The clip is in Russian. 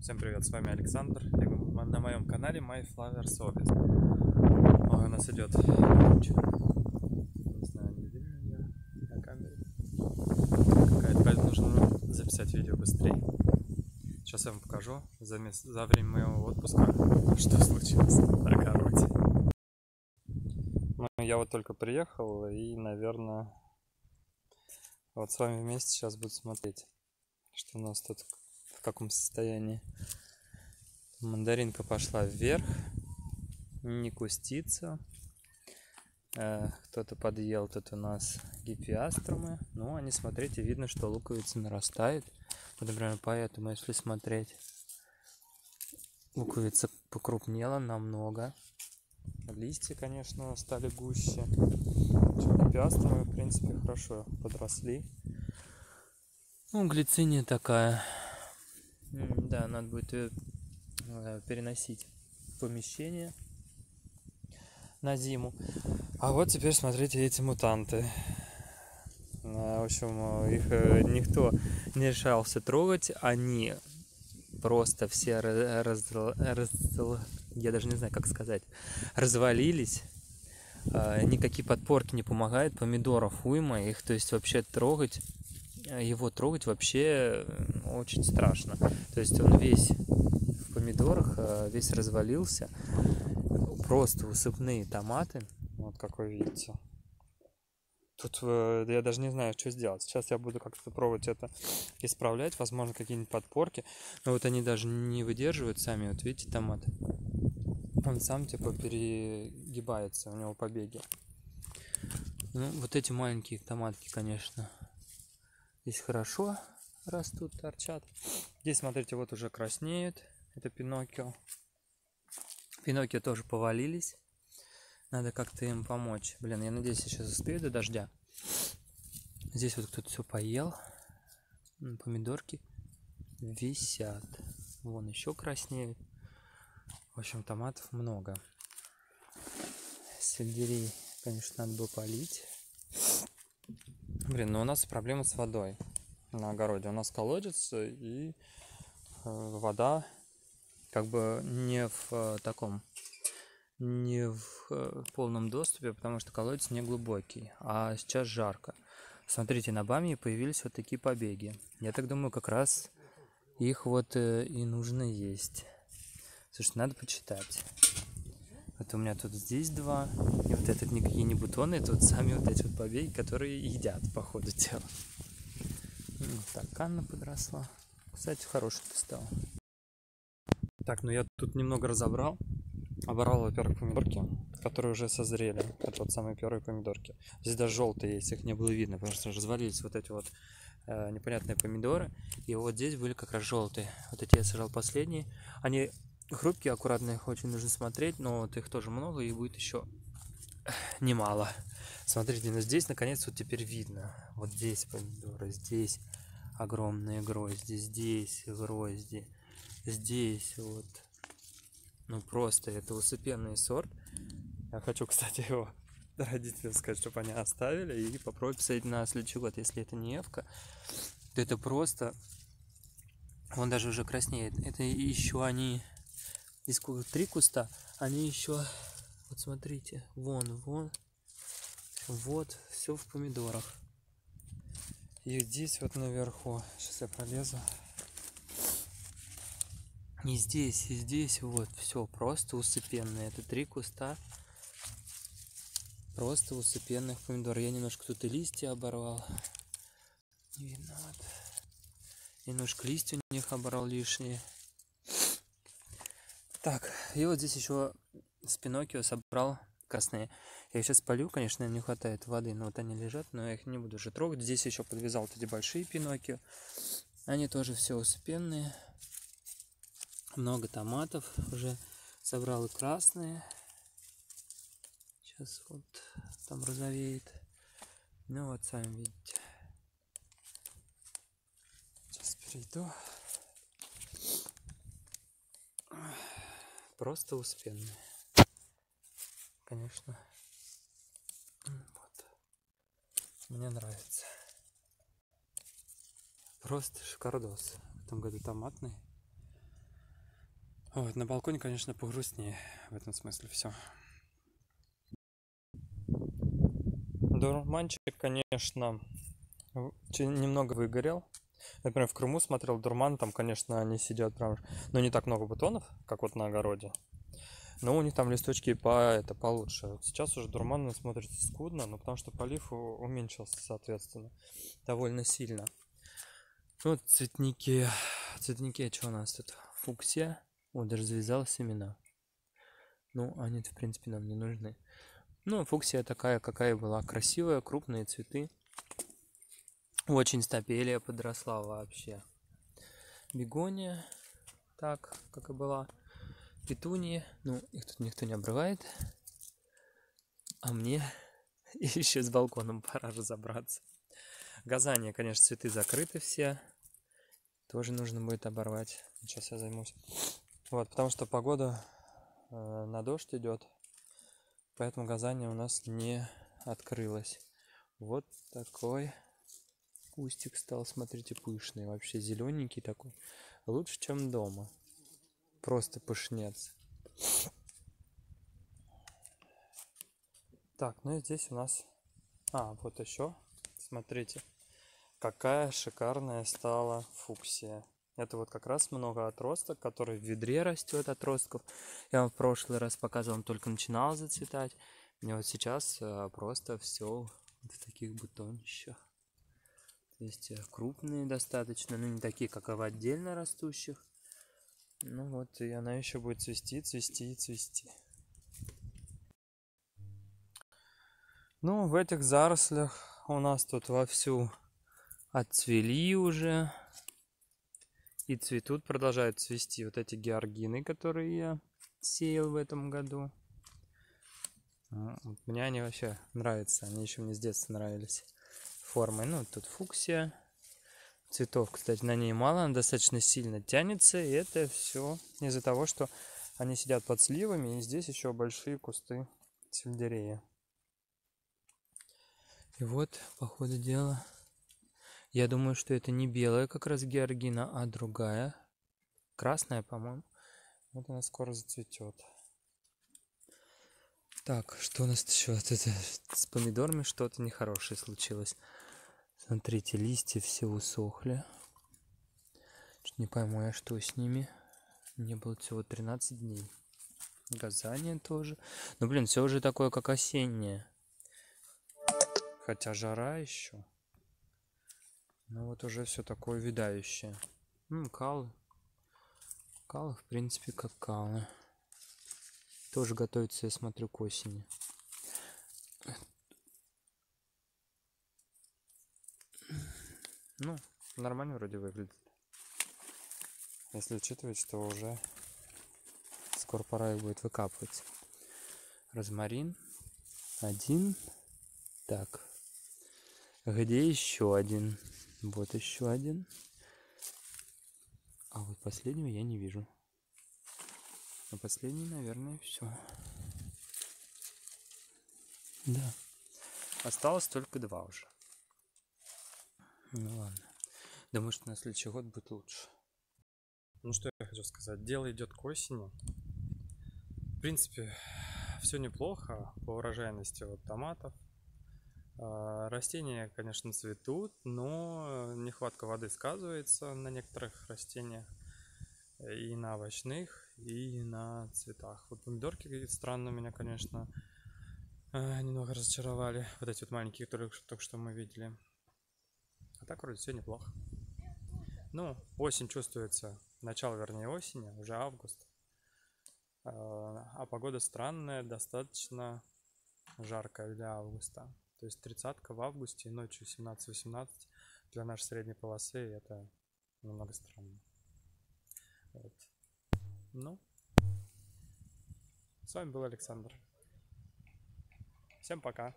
Всем привет, с вами Александр. Я на моем канале MyFlowersOffice. Ой, у нас идет... Не знаю, не видно меня на камере. Какая-то нужно записать видео быстрее. Сейчас я вам покажу за время моего отпуска, что случилось на огороде. Ну, я вот только приехал и, наверное, вот с вами вместе сейчас буду смотреть, что у нас тут в каком состоянии. Мандаринка пошла вверх, не кустится. Кто-то подъел тут у нас гиппеаструмы. Ну, они, смотрите, видно, что луковица нарастает. Вот, например, поэтому, если смотреть, луковица покрупнела намного. Листья, конечно, стали гуще. Гиппеаструмы, в принципе, хорошо подросли. Ну, глициния такая. Да, надо будет ее переносить в помещение на зиму. А вот теперь смотрите эти мутанты. В общем, их никто не решался трогать. Они просто все развалились. Никакие подпорки не помогают. Помидоров уйма. Их, то есть, вообще трогать... Его трогать вообще очень страшно. То есть он весь в помидорах, весь развалился. Просто высыпные томаты. Вот как вы видите. Тут я даже не знаю, что сделать. Сейчас я буду как-то пробовать это исправлять. Возможно, какие-нибудь подпорки. Но вот они даже не выдерживают сами. Вот видите, томаты. Он сам типа перегибается, у него побеги. Ну, вот эти маленькие томатки, конечно... Здесь хорошо растут, торчат. Здесь, смотрите, вот уже краснеют. Это Пиноккио. Пиноккио тоже повалились. Надо как-то им помочь. Блин, я надеюсь, я сейчас успею до дождя. Здесь вот кто-то все поел. Помидорки висят. Вон еще краснеют. В общем, томатов много. Сельдерей, конечно, надо было полить. Блин, ну у нас проблема с водой на огороде. У нас колодец, и вода как бы не в полном доступе, потому что колодец не глубокий, а сейчас жарко. Смотрите, на Баме появились вот такие побеги. Я так думаю, как раз их вот и нужно есть. Слушайте, надо почитать. Вот у меня тут здесь два, и вот этот никакие не бутоны, это вот сами вот эти вот побеги, которые едят по ходу дела. Вот так, канна подросла. Кстати, хороший-то стал. Так, ну я тут немного разобрал. Оборвал, во-первых, помидорки, которые уже созрели. Это вот самые первые помидорки. Здесь даже желтые есть, их не было видно, потому что развалились вот эти вот непонятные помидоры. И вот здесь были как раз желтые. Вот эти я сажал последние. Они... Хрупкие, аккуратно их очень нужно смотреть, но вот их тоже много и будет еще немало. Смотрите, но здесь наконец вот теперь видно. Вот здесь помидоры, здесь огромные грозди, здесь грозди, здесь вот. Ну просто это усыпенный сорт. Я хочу, кстати, его родителям сказать, чтобы они оставили и попробовать посадить на следующий год. Если это не эвка, то это просто... Он даже уже краснеет. Это еще они... Здесь три куста, они еще, вот смотрите, вон, вот, все в помидорах. И здесь вот наверху, сейчас я пролезу. И здесь вот, все просто усыпенное. Это три куста просто усыпенных помидор. Я немножко тут и листья оборвал. Не видно, вот. Немножко листья у них оборвал лишние. Так, и вот здесь еще с Пиноккио собрал красные. Я их сейчас полю, конечно, им не хватает воды, но вот они лежат, но я их не буду уже трогать. Здесь еще подвязал вот эти большие Пиноккио. Они тоже все усыпенные. Много томатов уже собрал и красные. Сейчас вот там розовеет. Ну вот, сами видите. Сейчас перейду. Просто успенные. Конечно. Вот. Мне нравится. Просто шикардос. В этом году томатный. Вот, на балконе, конечно, погрустнее в этом смысле все. Дурманчик, конечно, немного выгорел. Например, в Крыму смотрел дурман, там, конечно, они сидят прям, но не так много бутонов, как вот на огороде. Но у них там листочки получше. Сейчас уже дурман смотрится скудно, но потому что полив уменьшился, соответственно, довольно сильно. Вот цветники. Цветники, что у нас тут? Фуксия. О, даже завязала семена. Ну, они-то, в принципе, нам не нужны. Ну, фуксия такая, какая была. Красивая, крупные цветы. Очень стапелия подросла вообще. Бегония, так, как и была. Петунии, ну, их тут никто не обрывает. А мне еще с балконом пора разобраться. Газания, конечно, цветы закрыты все. Тоже нужно будет оборвать. Сейчас я займусь. Вот, потому что погода на дождь идет. Поэтому газания у нас не открылась. Вот такой кустик стал, смотрите, пышный. Вообще зелененький такой. Лучше, чем дома. Просто пышнец. Так, ну и здесь у нас... А, вот еще. Смотрите, какая шикарная стала фуксия. Это вот как раз много отросток, который в ведре растет отростков. Я вам в прошлый раз показывал, он только начинал зацветать. И вот сейчас просто все в таких бутонищах. То есть крупные достаточно, но не такие, как и в отдельно растущих. Ну вот, и она еще будет цвести, цвести и цвести. Ну, в этих зарослях у нас тут вовсю отцвели уже. И цветут, продолжают цвести вот эти георгины, которые я сеял в этом году. Мне они вообще нравятся, они еще мне с детства нравились формой. Ну, тут фуксия. Цветов, кстати, на ней мало, она достаточно сильно тянется. И это все из-за того, что они сидят под сливами. И здесь еще большие кусты сельдерея. И вот, по ходу дела... Я думаю, что это не белая как раз георгина, а другая. Красная, по-моему. Вот она скоро зацветет. Так, что у нас еще? Вот это, с помидорами что-то нехорошее случилось. Смотрите, листья все усохли. Не пойму я, что с ними. Мне было всего 13 дней. Газания тоже. Ну, блин, все уже такое, как осеннее. Хотя жара еще. Ну вот уже все такое видающее. Ну, каллы. Каллы, в принципе, как каллы. Тоже готовится, я смотрю, к осени. Ну, нормально вроде выглядит. Если учитывать, что уже скоро пора их будет выкапывать. Розмарин. Один. Так. Где еще один? Вот еще один. А вот последнего я не вижу. Но последний, наверное, все. Да. Осталось только два уже. Ну ладно. Думаю, что на следующий год будет лучше. Ну что я хочу сказать. Дело идет к осени. В принципе, все неплохо по урожайности вот томатов. Растения, конечно, цветут, но нехватка воды сказывается на некоторых растениях, и на овощных, и на цветах. Вот помидорки какие-то странные меня, конечно, немного разочаровали. Вот эти вот маленькие, которые только что мы видели. А так вроде все неплохо. Ну, осень чувствуется, начало, вернее, осени, уже август. А погода странная, достаточно жаркая для августа. То есть 30-ка в августе и ночью 17-18 для нашей средней полосы, это немного странно. Вот. Ну, с вами был Александр. Всем пока.